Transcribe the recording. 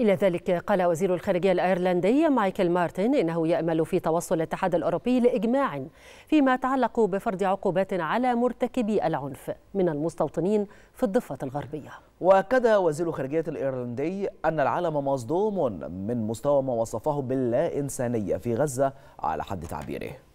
إلى ذلك قال وزير الخارجية الأيرلندي مايكل مارتن إنه يأمل في توصل الاتحاد الأوروبي لإجماع فيما يتعلق بفرض عقوبات على مرتكبي العنف من المستوطنين في الضفة الغربية. وأكد وزير الخارجية الإيرلندي أن العالم مصدوم من مستوى ما وصفه باللا إنسانية في غزة على حد تعبيره.